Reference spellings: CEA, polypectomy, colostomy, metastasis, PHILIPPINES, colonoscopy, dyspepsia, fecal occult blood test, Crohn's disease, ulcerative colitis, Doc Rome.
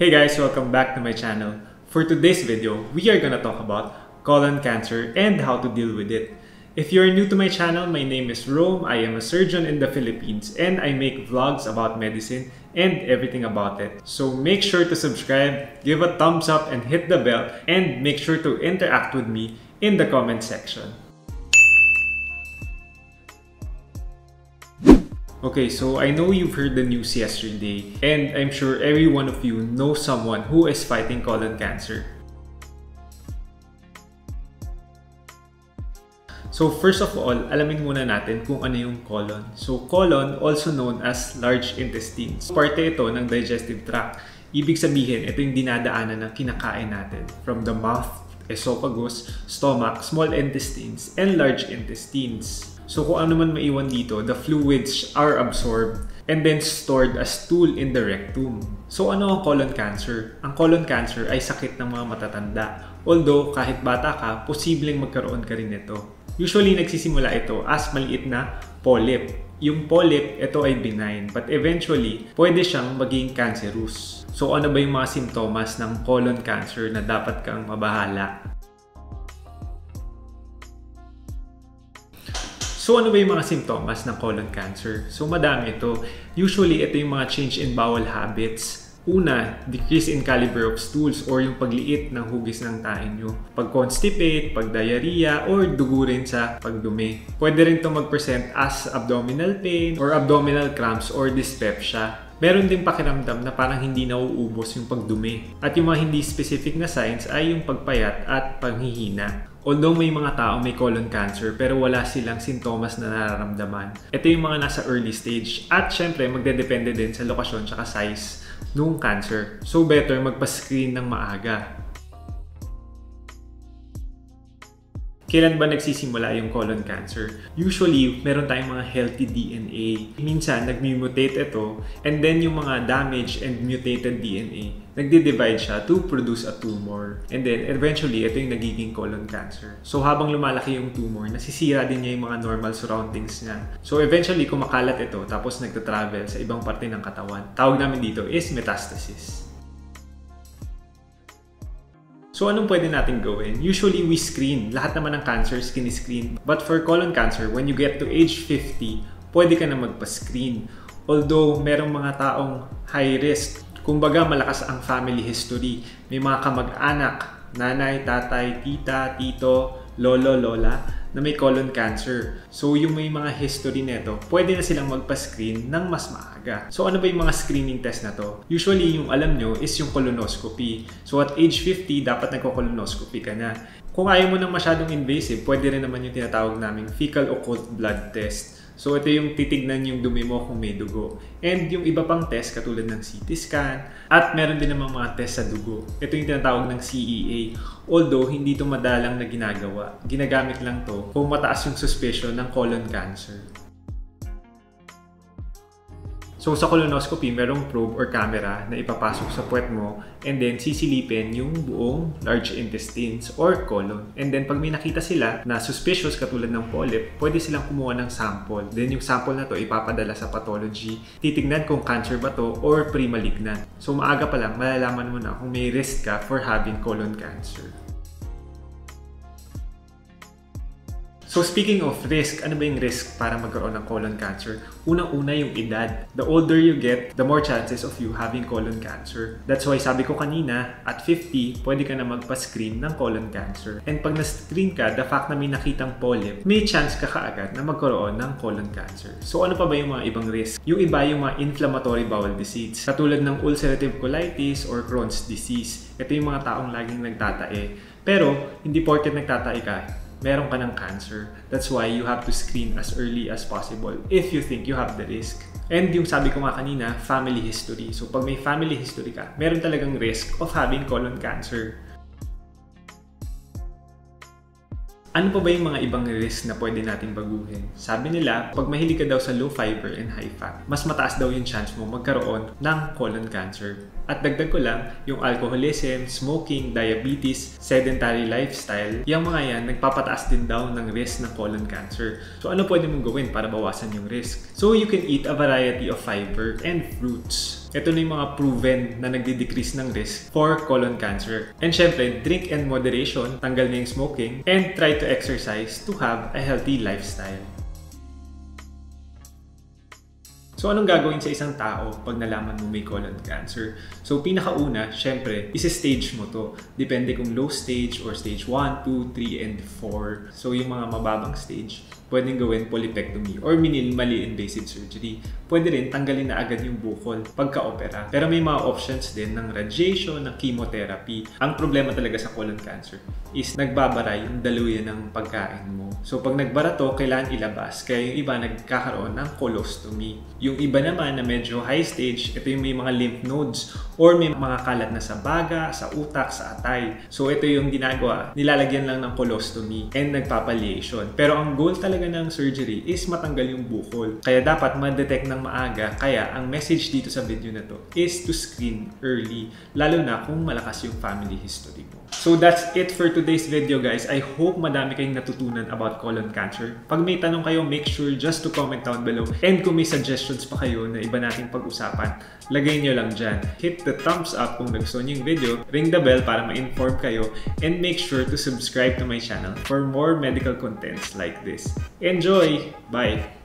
Hey guys, welcome back to my channel. For today's video, we are gonna talk about colon cancer and how to deal with it. If you are new to my channel, my name is Rome. I am a surgeon in the Philippines and I make vlogs about medicine and everything about it. So make sure to subscribe, give a thumbs up and hit the bell, and make sure to interact with me in the comment section. Okay, so I know you've heard the news yesterday, and I'm sure every one of you knows someone who is fighting colon cancer. So first of all, alamin muna natin kung ano yung colon. So colon, also known as large intestine. So, parte ito ng digestive tract. Ibig sabihin, ito yung dinadaanan ng kinakain natin from the mouth, esophagus, stomach, small intestines, and large intestines. So kung ano man maiwan dito, the fluids are absorbed and then stored as stool in the rectum. So ano ang colon cancer? Ang colon cancer ay sakit ng mga matatanda. Although kahit bata ka, posibleng magkaroon ka rin nito. Usually nagsisimula ito as maliit na polyp. Yung polyp, ito ay benign but eventually pwede siyang maging cancerous. So ano ba yung mga simptomas ng colon cancer na dapat kang mabahala? So ano ba yung mga simptomas ng colon cancer? So madami ito. Usually ito yung mga change in bowel habits. Una, decrease in caliber of stools or yung pagliit ng hugis ng tae nyo. Pag-constipate, pag-diarrhea, or dugo rin sa pagdumi. Pwede rin itong mag-present as abdominal pain or abdominal cramps or dyspepsia. Meron din pakiramdam na parang hindi nauubos yung pagdumi. At yung mga hindi specific na signs ay yung pagpayat at panghihina. Although may mga tao may colon cancer pero wala silang sintomas na nararamdaman. Ito yung mga nasa early stage at syempre magdedepende din sa lokasyon at size nung cancer. So better magpa-screen ng maaga. Kailan ba nagsisimula yung colon cancer? Usually, meron tayong mga healthy DNA. Minsan, nagmutate ito and then yung mga damaged and mutated DNA, nagdi-divide siya to produce a tumor. And then, eventually, ito yung nagiging colon cancer. So, habang lumalaki yung tumor, nasisira din niya yung mga normal surroundings niya. So, eventually, kumakalat ito tapos nagtatravel sa ibang parte ng katawan. Tawag namin dito is metastasis. So anong pwede natin gawin? Usually we screen. Lahat naman ng cancers kiniscreen. But for colon cancer, when you get to age 50, pwede ka na magpa-screen. Although merong mga taong high risk. Kumbaga malakas ang family history. May mga kamag-anak, nanay, tatay, tita, tito, lolo, lola na may colon cancer. So yung may mga history nito, pwede na silang magpa-screen ng mas maaga. So ano ba yung mga screening test na to? Usually yung alam nyo is yung colonoscopy. So at age 50, dapat nagko-colonoscopy ka na. Kung ayaw mo ng masyadong invasive, pwede rin naman yung tinatawag naming fecal occult blood test. So ito yung titignan yung dumi mo kung may dugo. And yung iba pang test katulad ng CT scan at meron din namang mga test sa dugo. Ito yung tinatawag ng CEA. Although hindi ito madalang na ginagawa. Ginagamit lang to kung mataas yung suspicion ng colon cancer. So sa colonoscopy, merong probe or camera na ipapasok sa puwet mo and then sisilipin yung buong large intestines or colon. And then pag may nakita sila na suspicious katulad ng polyp, pwede silang kumuha ng sample. Then yung sample na to ipapadala sa pathology. Titignan kung cancer ba to or pre-malignant. So maaga pa lang, malalaman mo na kung may risk ka for having colon cancer. So speaking of risk, ano ba yung risk para magkaroon ng colon cancer? Unang-una yung edad. The older you get, the more chances of you having colon cancer. That's why sabi ko kanina, at 50, pwede ka na magpa-screen ng colon cancer. And pag na-screen ka, the fact na may nakitang polyp, may chance ka kaagad na magkaroon ng colon cancer. So ano pa ba yung mga ibang risk? Yung iba yung mga inflammatory bowel disease, katulad ng ulcerative colitis or Crohn's disease. Ito yung mga taong laging nagtatae. Pero hindi porket nagtatae ka, meron ka ng cancer. That's why you have to screen as early as possible if you think you have the risk. And yung sabi ko nga kanina, family history. So pag may family history ka, meron talagang risk of having colon cancer. Ano pa ba yung mga ibang risk na pwede natin baguhin? Sabi nila, pag mahilig ka daw sa low fiber and high fat, mas mataas daw yung chance mo magkaroon ng colon cancer. At dagdag ko lang, yung alcoholism, smoking, diabetes, sedentary lifestyle, yung mga yan, nagpapataas din daw ng risk ng colon cancer. So ano pwede mong gawin para bawasan yung risk? So you can eat a variety of fiber and fruits. Ito na yung mga proven na nagdi-decrease ng risk for colon cancer. And syempre, drink in moderation, tanggal na yung smoking, and try to exercise to have a healthy lifestyle. So anong gagawin sa isang tao pag nalaman mo may colon cancer? So pinakauna, syempre, isi-stage mo to. Depende kung low stage or stage 1, 2, 3, and 4. So yung mga mababang stage, pwedeng gawin polypectomy or minimally invasive surgery. Pwede rin tanggalin na agad yung bukol pagka-opera. Pero may mga options din ng radiation, ng chemotherapy. Ang problema talaga sa colon cancer is nagbabara yung daluyan ng pagkain mo. So pag nagbara to, kailangan ilabas. Kaya yung iba nagkakaroon ng colostomy. Yung iba naman na medyo high stage, ito yung may mga lymph nodes or may mga kalat na sa baga, sa utak, sa atay. So ito yung ginagawa, nilalagyan lang ng colostomy and nagpapaliation. Pero ang goal talaga ng surgery is matanggal yung bukol. Kaya dapat ma-detect ng maaga. Kaya ang message dito sa video na to is to screen early, lalo na kung malakas yung family history mo. So that's it for today's video, guys. I hope madami kayong natutunan about colon cancer. Pag may tanong kayo, make sure just to comment down below. And kung may suggestions pa kayo na iba nating pag-usapan, lagay nyo lang dyan. Hit the thumbs up kung nagustuhan nyo yung video, ring the bell para ma-inform kayo, and make sure to subscribe to my channel for more medical contents like this. Enjoy! Bye!